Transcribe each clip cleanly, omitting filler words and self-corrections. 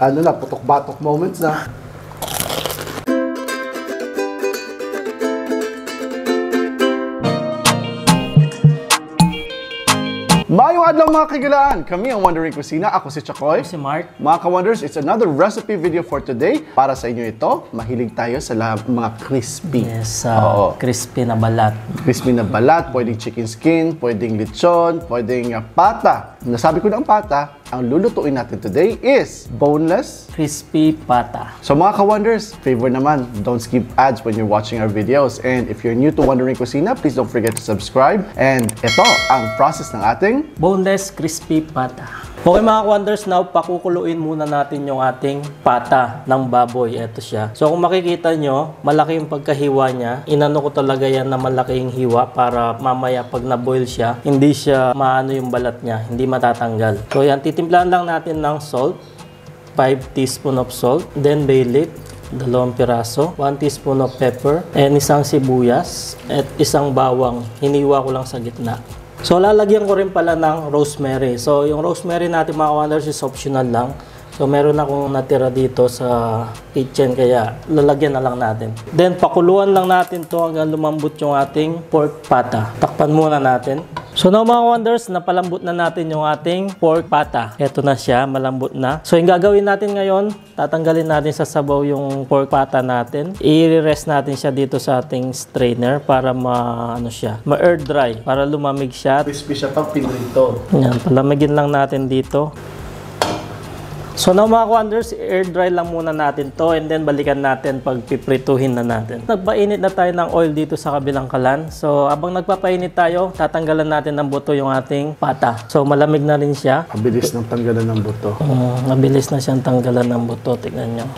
ano na, putok-batok moments na. Mayong adlaw mga kagilaan! Kami ang Wandering Kusina. Ako si Chacoy. Ako si Mark. Mga ka-Wonders, it's another recipe video for today. Para sa inyo ito, mahilig tayo sa mga crispy. Yes, crispy na balat. Crispy na balat, pwedeng chicken skin, pwedeng lechon, pwedeng pata. Nasabi ko na ang pata. Ang lulutuin natin today is boneless crispy pata. So mga ka-Wonders, favor naman, don't skip ads when you're watching our videos. And if you're new to Wandering Kusina, please don't forget to subscribe. And ito ang process ng ating boneless crispy pata. Okay mga ka-Wonders, now pakukuluin muna natin yung ating pata ng baboy. Ito siya. So kung makikita nyo, malaki yung pagkahiwa niya. Inano ko talaga yan na malaking hiwa para mamaya pag na-boil siya, hindi siya maano yung balat niya, hindi matatanggal. So yan, timplahan lang natin ng salt, 5 teaspoon of salt, then bay leaf, dalawang piraso, 1 teaspoon of pepper, and isang sibuyas, at isang bawang. Hiniwa ko lang sa gitna. So, lalagyan ko rin pala ng rosemary. So, yung rosemary natin mga ka-Wonders is optional lang. So, meron akong natira dito sa kitchen, kaya lalagyan na lang natin. Then, pakuluan lang natin to hanggang lumambot yung ating pork pata. Takpan muna natin. So now mga ka-Wonders, napalambot na natin yung ating pork pata. Ito na siya, malambot na. So yung gagawin natin ngayon, tatanggalin natin sa sabaw yung pork pata natin. I-rest natin siya dito sa ating strainer para ma-air dry, para lumamig siya. Crispy siya pag pinrito. Yan, palamigin lang natin dito. So now mga ka-Wonders, air dry lang muna natin to, and then balikan natin pag piprituhin na natin. Nagpainit na tayo ng oil dito sa kabilang kalan. So abang nagpapainit tayo, tatanggalan natin ng buto yung ating pata. So malamig na rin siya. Mabilis ng tanggalan ng buto. Mabilis na siyang tanggalan ng buto. Tignan nyo.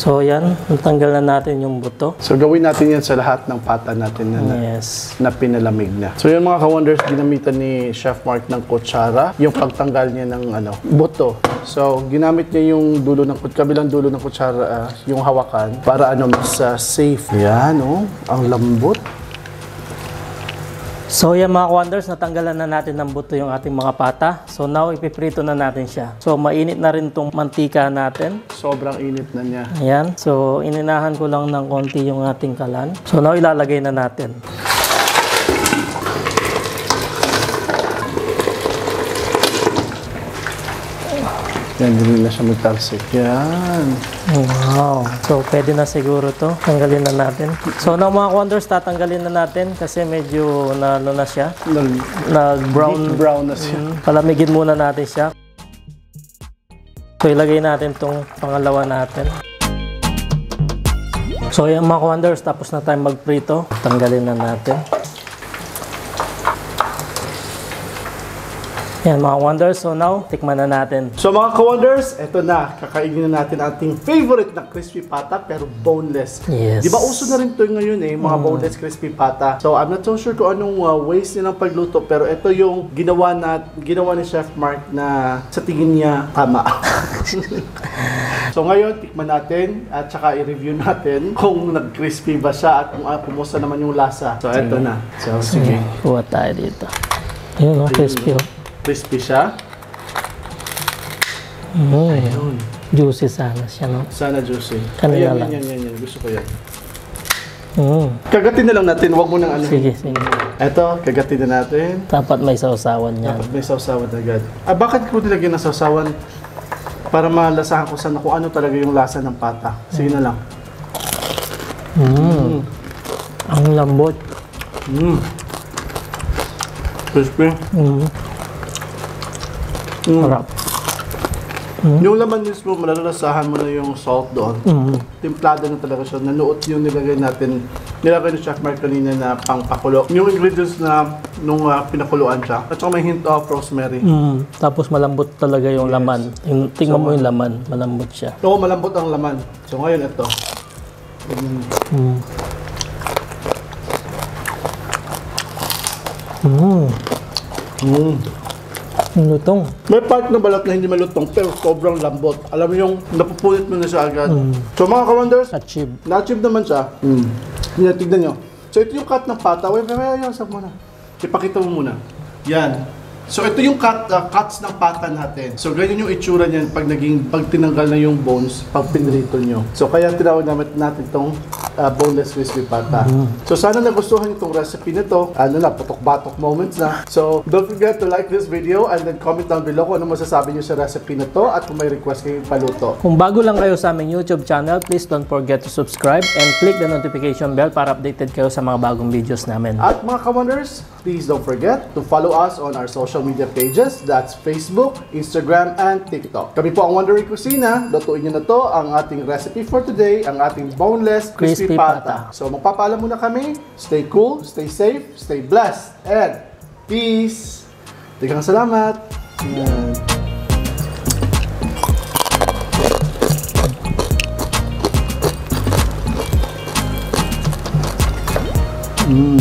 So yan, natanggalan natin yung buto. So gawin natin yan sa lahat ng pata natin na, yes, na pinalamig na. So yun mga ka-Wonders, ginamitan ni Chef Mark ng kutsara yung pagtanggal niya ng buto. So ginamit niya yung dulo ng kabilang dulo ng kutsara, yung hawakan para mas safe. Yan, ang lambot. So yan mga ka-Wonders, natanggalan na natin ng buto yung ating mga pata. So now, ipiprito na natin siya. So mainit na rin itong mantika natin. Sobrang init na niya. Ayan. So ininahan ko lang ng konti yung ating kalan. So now, ilalagay na natin. Yan, hindi na siya magtarsik. Yan. Wow. So, pwede na siguro to. Tanggalin na natin. So, now mga ka-Wonders, tatanggalin na natin kasi medyo na siya. Nag-brown. Brown na siya. Palamigin muna natin siya. So, ilagay natin tong pangalawa natin. So, yan mga ka-Wonders, tapos na tayo magprito. Tanggalin na natin. Yan mga ka-Wonders, so now, tikman na natin. So mga ka-Wonders, eto na, kakainin na natin ating favorite na crispy pata pero boneless. Yes. Di ba uso na rin ito ngayon mga boneless crispy pata. So I'm not so sure kung anong ways nilang pagluto pero eto yung ginawa ni Chef Mark na sa tingin niya tama. So ngayon, tikman natin at saka i-review natin kung nag-crispy ba siya at kung kumusta naman yung lasa. So eto na. So sige. Kuha tayo dito. Yun crispy crispy siya. Ayun. Juicy sana siya, no? Sana juicy. Kanina lang. Yan. Gusto ko yan. Kagatin na lang natin. Huwag mo nang Sige. Eto, kagatin na natin. Dapat may sausawan yan. Dapat may sausawan agad. Bakit ko nilagyan ng sausawan? Para malasahan ko sana kung ano talaga yung lasa ng pata. Sige na lang. Ang lambot. Crispy. Sarap. Yung laman mismo, malalasahan mo na yung salt doon. Timplado na talaga siya. Nanuot yung nilagay ni Chef Mark kanina na pangpakulo. Yung ingredients na nung pinakuluan siya. At saka may hint of rosemary. Tapos malambot talaga yung laman. Tingnan mo yung laman. Malambot siya. Oo, malambot ang laman. So ngayon ito. Lutong. May part na balat na hindi malutong pero sobrang lambot. Alam mo yung napupunit mo na siya agad. So mga ka-Wonders, na-achieve naman siya. Tignan nyo. So ito yung cut ng pata. Wait, sa muna. Ipakita mo muna. Yan. So ito yung cuts ng pata natin. So ganyan yung itsura niyan pag naging, pag tinanggal na yung bones, pag pinrito nyo. So kaya tinawag natin itong boneless crispy pata. So sana nagustuhan itong recipe nito. Ano na, patok-batok moments na. So don't forget to like this video and then comment down below kung ano masasabi nyo sa recipe na to at kung may request kayo paluto. Kung bago lang kayo sa aming YouTube channel, please don't forget to subscribe and click the notification bell para updated kayo sa mga bagong videos namin. At mga ka-wonders, please don't forget to follow us on our social media pages. That's Facebook, Instagram, and TikTok. Kami po ang Wandering Kusina. Lutuin nyo na to ang ating recipe for today, ang ating boneless crispy pata. So magpapaalam muna kami. Stay cool, stay safe, stay blessed, and peace! Daghang salamat!